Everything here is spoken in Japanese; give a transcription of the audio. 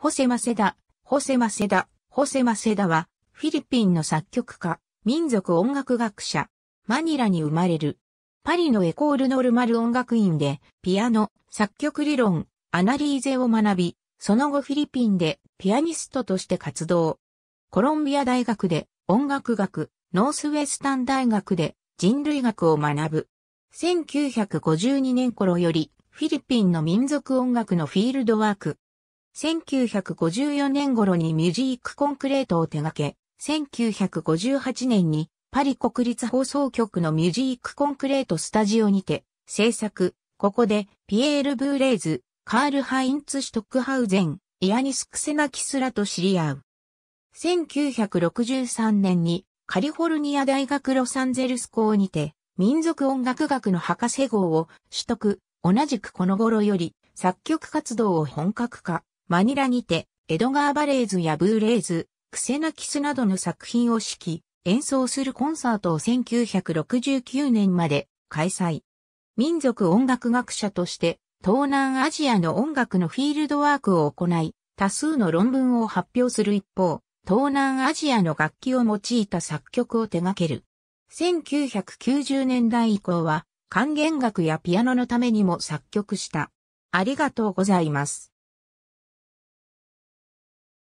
ホセ・マセダ、ホセ・マセダ、ホセ・マセダは、フィリピンの作曲家、民族音楽学者、マニラに生まれる。パリのエコール・ノルマル音楽院で、ピアノ、作曲理論、アナリーゼを学び、その後フィリピンでピアニストとして活動。コロンビア大学で音楽学、ノースウェスタン大学で人類学を学ぶ。1952年頃より、フィリピンの民族音楽のフィールドワーク。1954年頃にミュージックコンクレートを手掛け、1958年にパリ国立放送局のミュージックコンクレートスタジオにて制作、ここでピエール・ブーレーズ、カール・ハインツ・シュトックハウゼン、イアニス・クセナキスらと知り合う。1963年にカリフォルニア大学ロサンゼルス校にて民族音楽学の博士号を取得、同じくこの頃より作曲活動を本格化。マニラにて、エドガー・バレーズやブーレーズ、クセナキスなどの作品を指揮、演奏するコンサートを1969年まで開催。民族音楽学者として、東南アジアの音楽のフィールドワークを行い、多数の論文を発表する一方、東南アジアの楽器を用いた作曲を手掛ける。1990年代以降は、管弦楽やピアノのためにも作曲した。ありがとうございます。